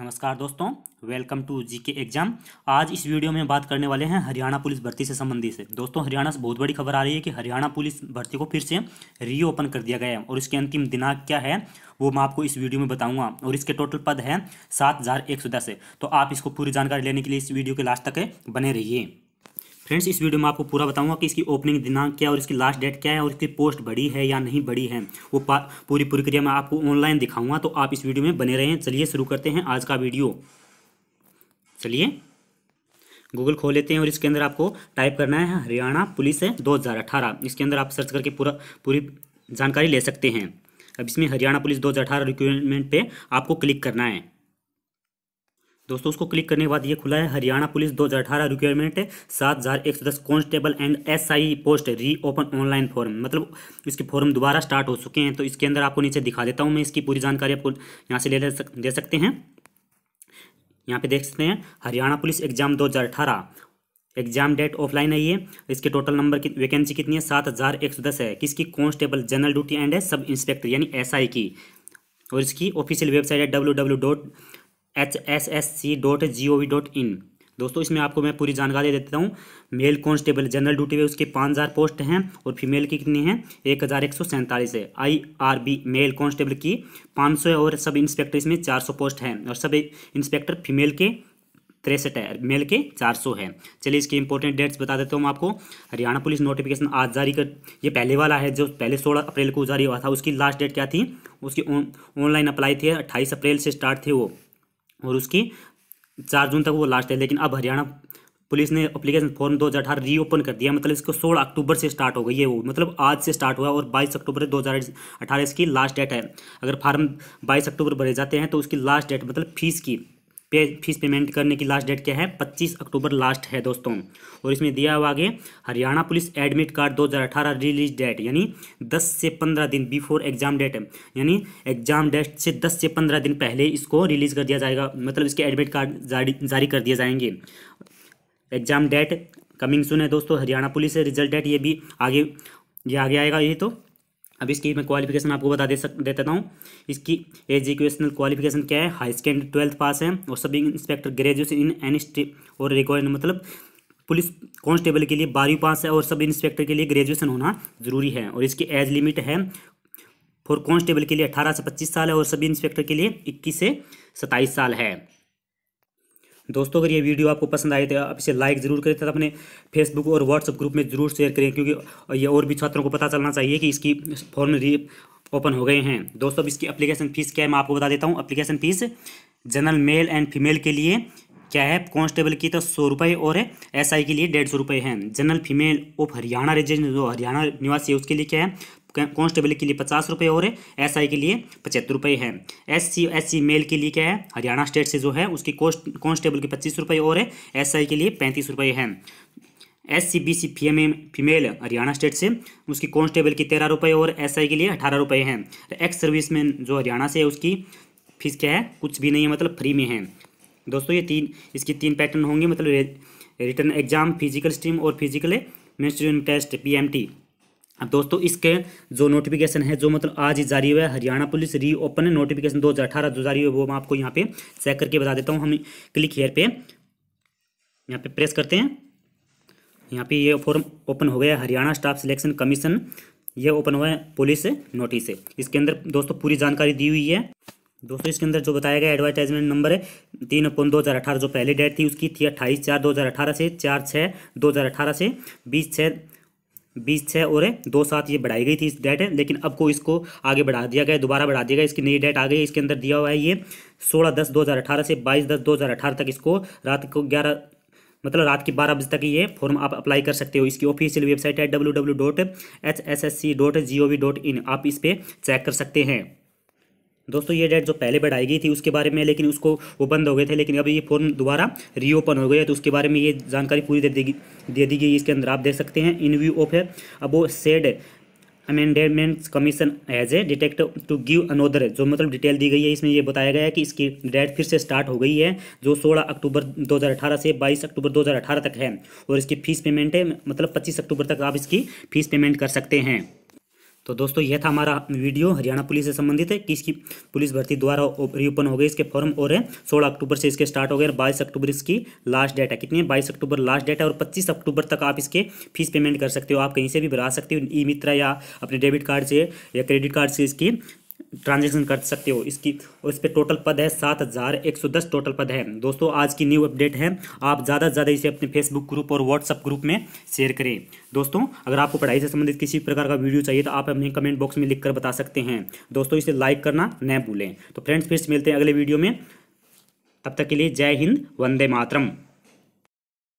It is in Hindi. नमस्कार दोस्तों, वेलकम टू जीके एग्जाम। आज इस वीडियो में बात करने वाले हैं हरियाणा पुलिस भर्ती से संबंधित से। दोस्तों, हरियाणा से बहुत बड़ी खबर आ रही है कि हरियाणा पुलिस भर्ती को फिर से रीओपन कर दिया गया है और इसके अंतिम दिनांक क्या है वो मैं आपको इस वीडियो में बताऊंगा। और इसके टोटल पद हैं 7110। तो आप इसको पूरी जानकारी लेने के लिए इस वीडियो के लास्ट तक बने रहिए। फ्रेंड्स, इस वीडियो में आपको पूरा बताऊंगा कि इसकी ओपनिंग दिनांक क्या है और इसकी लास्ट डेट क्या है और इसकी पोस्ट बड़ी है या नहीं बड़ी है, वो पूरी प्रक्रिया मैं आपको ऑनलाइन दिखाऊंगा। तो आप इस वीडियो में बने रहें। चलिए शुरू करते हैं आज का वीडियो। चलिए गूगल खोल लेते हैं और इसके अंदर आपको टाइप करना है हरियाणा पुलिस 2018। इसके अंदर आप सर्च करके पूरी जानकारी ले सकते हैं। अब इसमें हरियाणा पुलिस 2018 रिक्रूटमेंट पर आपको क्लिक करना है। दोस्तों, उसको क्लिक करने के बाद ये खुला है Haryana police 2018 requirement 7110 constable and SI post reopen online form, मतलब इसके फॉर्म दोबारा स्टार्ट हो चुके हैं। तो इसके अंदर आपको नीचे दिखा देता हूँ मैं, इसकी पूरी जानकारी आपको यहाँ से ले सकते हैं। यहाँ पे देख सकते हैं Haryana police exam 2018, exam date offline है ये। इसके टोटल नंबर की वैकेंसी कितनी है, 7110 है। किसकी? Constable general duty and sub inspector यानी एसआई की। और इसकी ऑफिशियल वेबसाइट है www.hssc.gov.in। दोस्तों, इसमें आपको मैं पूरी जानकारी देता हूँ। मेल कांस्टेबल जनरल ड्यूटी पे उसके 5000 पोस्ट हैं और फीमेल की कितनी हैं, 1147 है। IRB मेल कांस्टेबल की 500 है और सब इंस्पेक्टर इसमें 400 पोस्ट हैं और सब इंस्पेक्टर फीमेल के 63 है, मेल के 400 है। चलिए इसके इंपॉर्टेंट डेट्स बता देता हूँ मैं आपको। हरियाणा पुलिस नोटिफिकेशन आज जारी कर, ये पहले वाला है जो पहले 16 अप्रैल को जारी हुआ था। उसकी लास्ट डेट क्या थी, उसकी ऑनलाइन अप्लाई थी 28 अप्रैल से स्टार्ट थे वो, और उसकी 4 जून तक वो लास्ट है। लेकिन अब हरियाणा पुलिस ने एप्लीकेशन फॉर्म 2018 रीओपन कर दिया, मतलब इसको 16 अक्टूबर से स्टार्ट हो गई है वो, मतलब आज से स्टार्ट हुआ और 22 अक्टूबर 2018 इसकी लास्ट डेट है। अगर फार्म 22 अक्टूबर भरे जाते हैं तो उसकी लास्ट डेट मतलब फीस की फीस पेमेंट करने की लास्ट डेट क्या है, 25 अक्टूबर लास्ट है दोस्तों। और इसमें दिया हुआ आगे Haryana police admit card 2018 release date यानी 10 से 15 दिन बिफोर एग्जाम डेट, यानी एग्जाम डेट से 10 से 15 दिन पहले इसको रिलीज़ कर दिया जाएगा, मतलब इसके एडमिट कार्ड जारी कर दिए जाएंगे। एग्जाम डेट कमिंग सून है दोस्तों। हरियाणा पुलिस रिजल्ट डेट ये भी आगे आएगा ये। तो अब इसकी मैं क्वालिफिकेशन आपको बता देता हूँ। इसकी एजुकेशनल क्वालिफिकेशन क्या है, हाई सेकेंडरी 12th पास है और सभी inspector graduation in any stream और रिक्वायर्ड, मतलब पुलिस कांस्टेबल के लिए 12वीं पास है और सब इंस्पेक्टर के लिए ग्रेजुएशन होना जरूरी है। और इसकी एज लिमिट है फॉर कांस्टेबल के लिए 18 से 25 साल है और सभी इंस्पेक्टर के लिए 21 से 27 साल है। दोस्तों, अगर ये वीडियो आपको पसंद आए तो आप इसे लाइक ज़रूर करें तथा अपने फेसबुक और व्हाट्सएप ग्रुप में ज़रूर शेयर करें, क्योंकि ये और भी छात्रों को पता चलना चाहिए कि इसकी फॉर्म रीओपन हो गए हैं। दोस्तों, अब इसकी एप्लीकेशन फ़ीस क्या है मैं आपको बता देता हूँ। Application fees general male and female के लिए क्या है, कांस्टेबल की तो 100 रुपये और एसआई के लिए 150 रुपये हैं। General female of Haryana resident जो हरियाणा निवासी है उसके लिए क्या है, कांस्टेबल के लिए 50 रुपये और एसआई के लिए 75 रुपये हैं। एससी मेल के लिए क्या है, हरियाणा स्टेट से जो है उसकी कांस्टेबल के 25 रुपये और एसआई के लिए 35 रुपये हैं। SC BC female Haryana state से उसकी कांस्टेबल की 13 रुपये और एसआई के लिए 18 रुपये हैं। एक्स सर्विसमैन जो हरियाणा से है उसकी फीस क्या है, कुछ भी नहीं है, मतलब फ्री में है। दोस्तों, ये इसके तीन पैटर्न होंगे, मतलब रिटर्न एग्जाम, फिजिकल स्ट्रीम और फिजिकल मेंस्ट्रुअल टेस्ट PMT। अब दोस्तों, इसके जो नोटिफिकेशन है जो मतलब आज ही जारी हुआ है हरियाणा पुलिस रीओपन नोटिफिकेशन 2018 जो जारी हुआ वो मैं आपको यहाँ पे चेक करके बता देता हूँ। हम क्लिक हेयर पे यहाँ पे प्रेस करते हैं, यहाँ पे ये फॉर्म ओपन हो गया है। हरियाणा स्टाफ सिलेक्शन कमीशन ये ओपन हुआ है पुलिस नोटिस। इसके अंदर दोस्तों पूरी जानकारी दी हुई है। दोस्तों, इसके अंदर जो बताया गया एडवर्टाइजमेंट नंबर है 3/2018, जो पहली डेट थी उसकी थी 28/4/2018 से 4/6/2018 से 20/6 और 27 ये बढ़ाई गई थी इस डेट है। लेकिन अब को इसको आगे बढ़ा दिया गया, दोबारा बढ़ा दिया गया, इसकी नई डेट आ गई। इसके अंदर दिया हुआ है ये 16/10/2018 से 22/10/2018 तक इसको रात को 11 मतलब रात के 12 बजे तक ये फॉर्म आप अप्लाई कर सकते हो। इसकी ऑफिशियल वेबसाइट है www.hssc.gov.in। आप इस पर चेक कर सकते हैं। दोस्तों, ये डेट जो पहले बढ़ाई गई थी उसके बारे में, लेकिन उसको वो बंद हो गए थे, लेकिन अब ये फॉर्म दोबारा रीओपन हो गया है तो उसके बारे में ये जानकारी पूरी दे दी गई। इसके अंदर आप देख सकते हैं इन व्यू ऑफ है अब वो said amendments commission as a detect to give another, जो मतलब डिटेल दी गई है। इसमें ये बताया गया है कि इसकी डेट फिर से स्टार्ट हो गई है जो 16 अक्टूबर 2018 से 22 अक्टूबर 2018 तक है और इसकी फीस पेमेंट है, मतलब 25 अक्टूबर तक आप इसकी फीस पेमेंट कर सकते हैं। तो दोस्तों यह था हमारा वीडियो हरियाणा पुलिस से संबंधित है कि इसकी पुलिस भर्ती द्वारा रीओपन हो गई, इसके फॉर्म और है 16 अक्टूबर से इसके स्टार्ट हो गए और 22 अक्टूबर इसकी लास्ट डेट है। कितनी है? 22 अक्टूबर लास्ट डेट है और 25 अक्टूबर तक आप इसके फीस पेमेंट कर सकते हो। आप कहीं से भी भरा सकते हो, ई मित्रा या अपने डेबिट कार्ड से या क्रेडिट कार्ड से इसकी ट्रांजेक्शन कर सकते हो इसकी। और इस पर टोटल पद है 7110 टोटल पद है। दोस्तों आज की न्यू अपडेट है, आप ज़्यादा से ज़्यादा इसे अपने फेसबुक ग्रुप और व्हाट्सअप ग्रुप में शेयर करें। दोस्तों अगर आपको पढ़ाई से संबंधित किसी प्रकार का वीडियो चाहिए तो आप अपने कमेंट बॉक्स में लिखकर बता सकते हैं। दोस्तों इसे लाइक करना न भूलें। तो फ्रेंड्स फिर मिलते हैं अगले वीडियो में, तब तक के लिए जय हिंद, वंदे मातरम।